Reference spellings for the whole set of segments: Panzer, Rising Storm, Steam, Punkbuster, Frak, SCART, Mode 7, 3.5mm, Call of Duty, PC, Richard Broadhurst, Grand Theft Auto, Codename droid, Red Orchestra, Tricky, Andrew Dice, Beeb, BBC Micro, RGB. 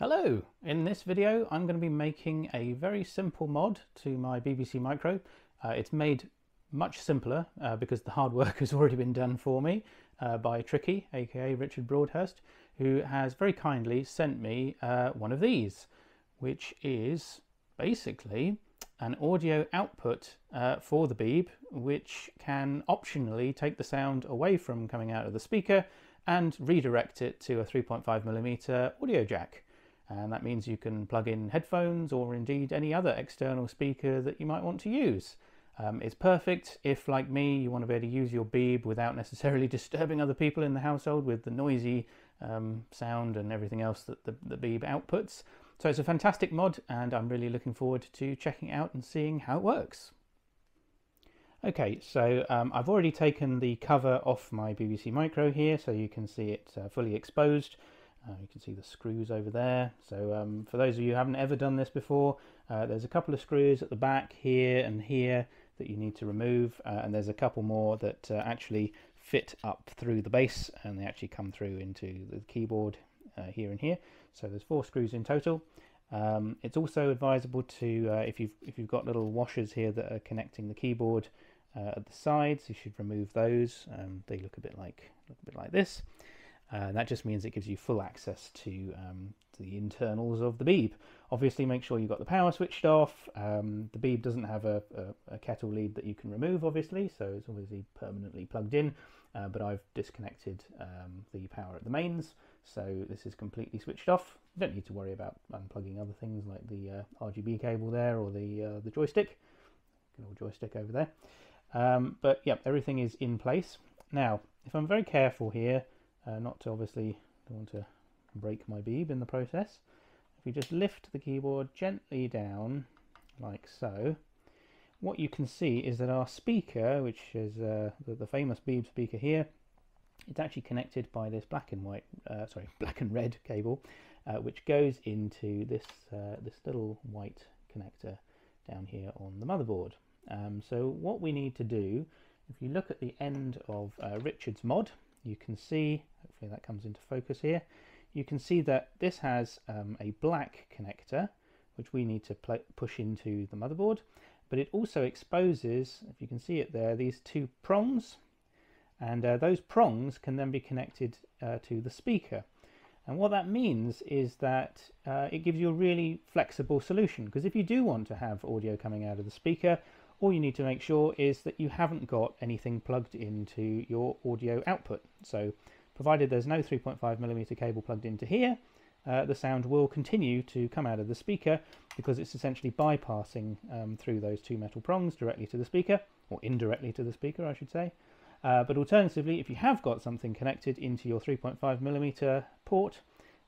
Hello! In this video I'm going to be making a very simple mod to my BBC Micro. It's made much simpler because the hard work has already been done for me by Tricky, aka Richard Broadhurst, who has very kindly sent me one of these, which is basically an audio output for the Beeb, which can optionally take the sound away from coming out of the speaker and redirect it to a 3.5mm audio jack. And that means you can plug in headphones or indeed any other external speaker that you might want to use. It's perfect if, like me, you want to be able to use your Beeb without necessarily disturbing other people in the household with the noisy sound and everything else that the Beeb outputs. So it's a fantastic mod and I'm really looking forward to checking it out and seeing how it works. Okay, so I've already taken the cover off my BBC Micro here so you can see it fully exposed. You can see the screws over there, so for those of you who haven't ever done this before, there's a couple of screws at the back here and here that you need to remove, and there's a couple more that actually fit up through the base and they actually come through into the keyboard here and here. So there's 4 screws in total. It's also advisable to, if you've got little washers here that are connecting the keyboard at the sides, you should remove those. They look a bit like this. And that just means it gives you full access to the internals of the Beeb. Obviously make sure you've got the power switched off. The Beeb doesn't have a kettle lead that you can remove, obviously, so it's obviously permanently plugged in, but I've disconnected the power at the mains, so this is completely switched off. You don't need to worry about unplugging other things like the RGB cable there or the joystick. Good old joystick over there. But yeah, everything is in place. Now, if I'm very careful here, not to obviously, don't want to break my Beeb in the process. If you just lift the keyboard gently down, like so, what you can see is that our speaker, which is the famous Beeb speaker here, it's actually connected by this black and red cable, which goes into this this little white connector down here on the motherboard. So what we need to do, if you look at the end of Richard's mod, you can see, hopefully that comes into focus here, you can see that this has a black connector which we need to push into the motherboard, but it also exposes, if you can see it there, these 2 prongs, and those prongs can then be connected to the speaker. And what that means is that it gives you a really flexible solution, because if you do want to have audio coming out of the speaker, all you need to make sure is that you haven't got anything plugged into your audio output. So provided there's no 3.5mm cable plugged into here, the sound will continue to come out of the speaker, because it's essentially bypassing through those 2 metal prongs directly to the speaker, or indirectly to the speaker I should say. But alternatively, if you have got something connected into your 3.5mm port,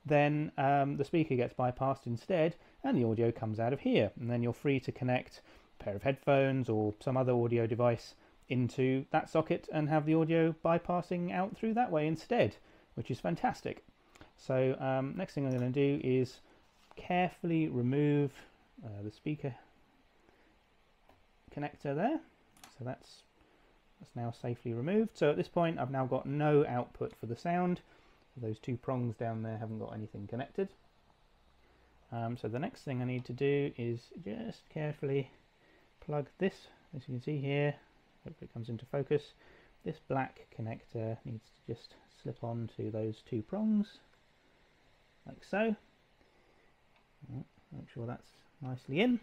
then the speaker gets bypassed instead and the audio comes out of here, and then you're free to connect pair of headphones or some other audio device into that socket and have the audio bypassing out through that way instead, which is fantastic. So next thing I'm going to do is carefully remove the speaker connector there. So that's now safely removed. So at this point I've now got no output for the sound. So those 2 prongs down there haven't got anything connected. So the next thing I need to do is just carefully plug this, as you can see here, hopefully it comes into focus, this black connector needs to just slip on to those 2 prongs, like so. Make sure that's nicely in.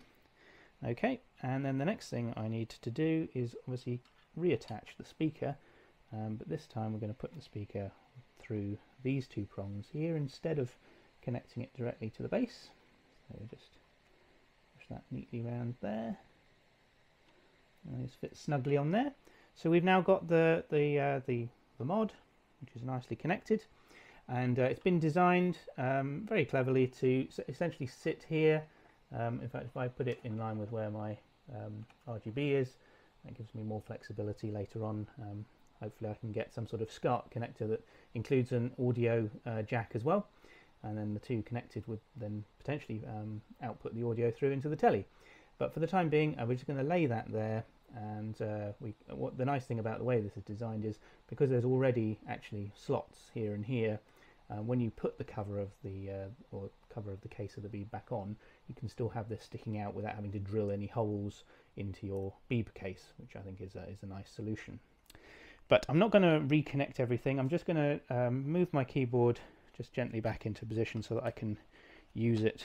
Okay, and then the next thing I need to do is obviously reattach the speaker, but this time we're going to put the speaker through these 2 prongs here instead of connecting it directly to the base. So just push that neatly round there. And this fits snugly on there. So we've now got the mod, which is nicely connected, and it's been designed very cleverly to essentially sit here. In fact, if I put it in line with where my RGB is, that gives me more flexibility later on. Hopefully I can get some sort of SCART connector that includes an audio jack as well, and then the 2 connected would then potentially output the audio through into the telly. But for the time being, we're just going to lay that there, and what the nice thing about the way this is designed is, because there's already actually slots here and here, when you put the cover of the case of the Beeb back on, you can still have this sticking out without having to drill any holes into your Beeb case, which I think is a nice solution. But I'm not going to reconnect everything. I'm just going to move my keyboard just gently back into position so that I can use it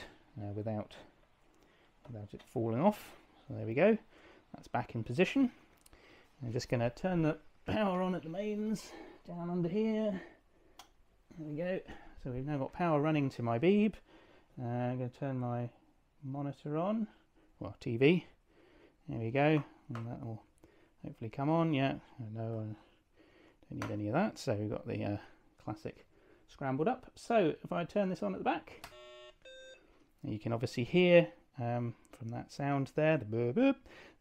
without it falling off. So there we go. That's back in position. I'm just going to turn the power on at the mains down under here. There we go. So we've now got power running to my Beeb. I'm going to turn my monitor on, well, TV. There we go. And that will hopefully come on. Yeah, no, I don't need any of that. So we've got the classic scrambled up. So if I turn this on at the back, you can obviously hear from that sound there, the boop boop,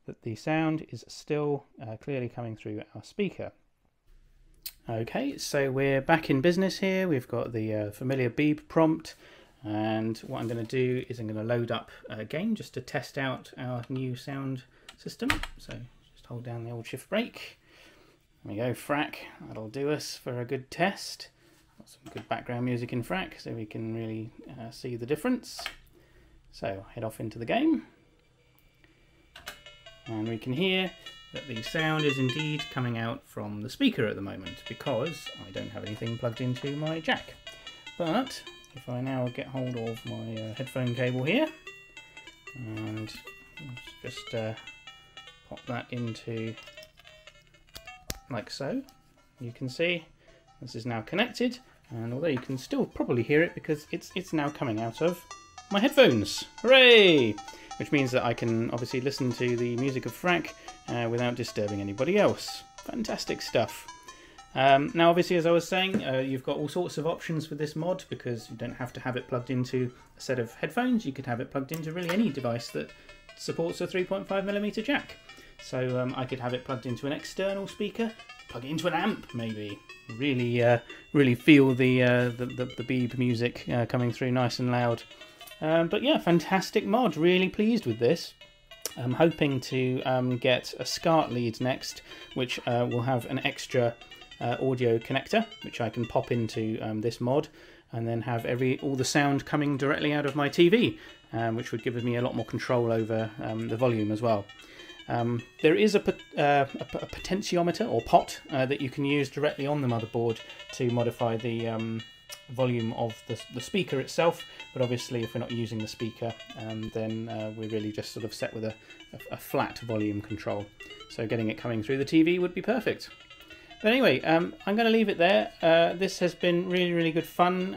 that the sound is still clearly coming through our speaker. Okay, so we're back in business here. We've got the familiar Beeb prompt, and what I'm going to do is I'm going to load up a game just to test out our new sound system. So just hold down the old shift break. There we go, Frak. That'll do us for a good test. Got some good background music in Frak, so we can really see the difference. So head off into the game. And we can hear that the sound is indeed coming out from the speaker at the moment because I don't have anything plugged into my jack. But if I now get hold of my headphone cable here and just pop that into like so, you can see this is now connected, and although you can still probably hear it because it's now coming out of my headphones. Hooray! Which means that I can obviously listen to the music of Frak without disturbing anybody else. Fantastic stuff. Now obviously, as I was saying, you've got all sorts of options with this mod because you don't have to have it plugged into a set of headphones. You could have it plugged into really any device that supports a 3.5mm jack. So I could have it plugged into an external speaker, plug it into an amp maybe. Really, really feel the Beeb music coming through nice and loud. But yeah, fantastic mod. Really pleased with this. I'm hoping to get a SCART lead next, which will have an extra audio connector, which I can pop into this mod, and then have all the sound coming directly out of my TV, which would give me a lot more control over the volume as well. There is a potentiometer or pot that you can use directly on the motherboard to modify the volume of the speaker itself, but obviously if we're not using the speaker then we're really just sort of set with a flat volume control, so getting it coming through the TV would be perfect. But anyway, I'm going to leave it there. This has been really, really good fun.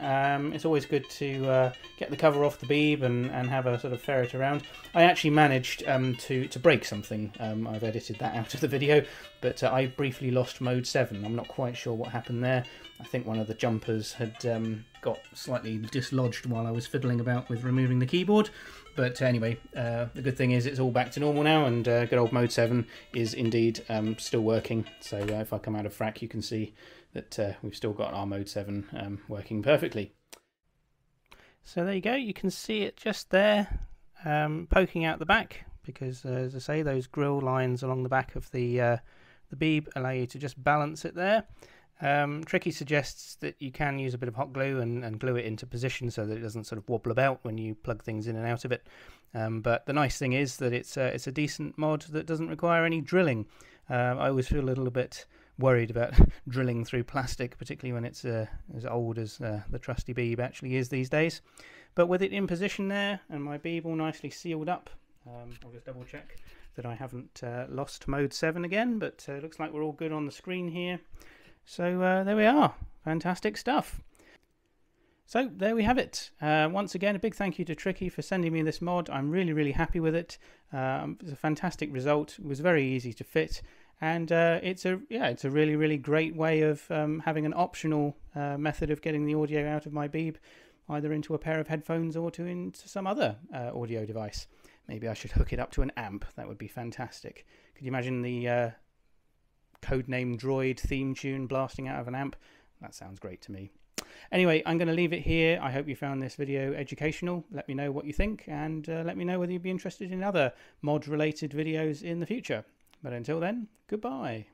It's always good to get the cover off the Beeb and have a sort of ferret around. I actually managed to break something. I've edited that out of the video, but I briefly lost Mode 7. I'm not quite sure what happened there. I think one of the jumpers had got slightly dislodged while I was fiddling about with removing the keyboard. But anyway, the good thing is it's all back to normal now, and good old Mode 7 is indeed still working. So if I come out of Frak, you can see that we've still got our Mode 7 working perfectly. So there you go. You can see it just there, poking out the back, because as I say, those grill lines along the back of the Beeb allow you to just balance it there. Tricky suggests that you can use a bit of hot glue and glue it into position so that it doesn't sort of wobble about when you plug things in and out of it. But the nice thing is that it's a decent mod that doesn't require any drilling. I always feel a little bit worried about drilling through plastic, particularly when it's as old as the trusty Beeb actually is these days. But with it in position there and my Beeb all nicely sealed up, I'll just double check that I haven't lost Mode 7 again, but it looks like we're all good on the screen here. So there we are. Fantastic stuff. So there we have it. Once again, a big thank you to Tricky for sending me this mod. I'm really, really happy with it. It's a fantastic result. It was very easy to fit, and it's a really, really great way of having an optional method of getting the audio out of my Beeb, either into a pair of headphones or into some other audio device. Maybe I should hook it up to an amp. That would be fantastic. Could you imagine the Codename Droid theme tune blasting out of an amp? That sounds great to me. Anyway, I'm going to leave it here. I hope you found this video educational. Let me know what you think, and let me know whether you'd be interested in other mod related videos in the future. But until then, goodbye.